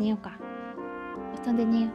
寝ようか。布団で寝よう。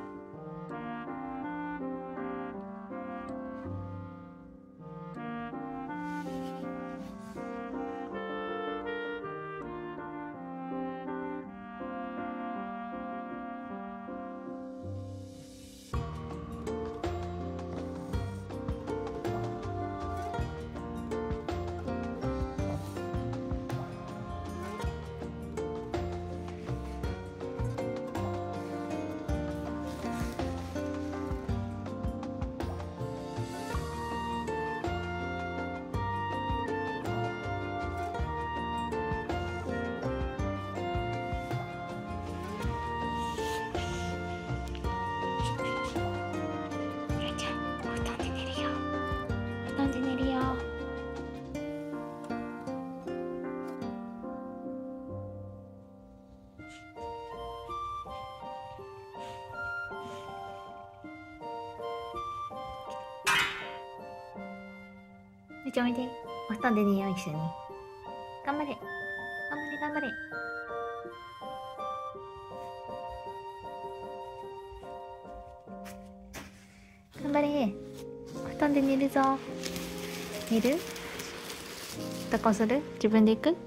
めちゃめちゃお布団で寝よう。一緒に頑張れ頑張れ頑張れ。頑張れ。お布団で寝るぞ。寝る？抱っこする？自分で行く？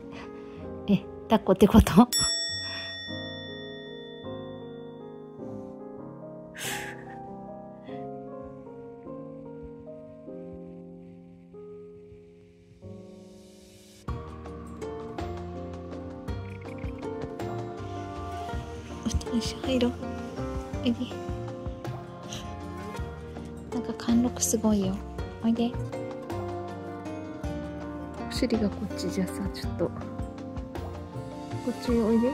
抱っこってこと？一緒入ろう。おいで。なんか貫禄すごいよ。おいで。お尻がこっちじゃさ、ちょっとこっちおいで。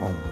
おい。